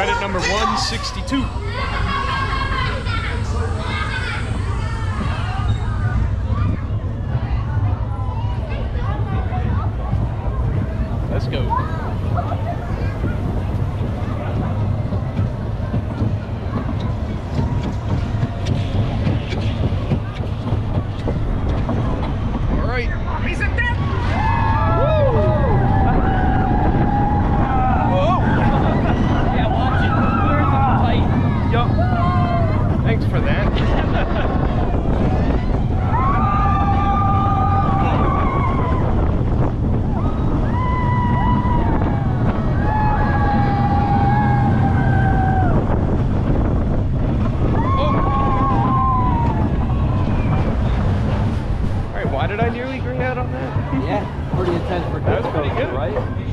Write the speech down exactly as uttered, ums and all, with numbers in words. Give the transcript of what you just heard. credit number one sixty-two. Let's go. Did I nearly green out on that? Yeah, pretty intense for that. That was pretty good, right?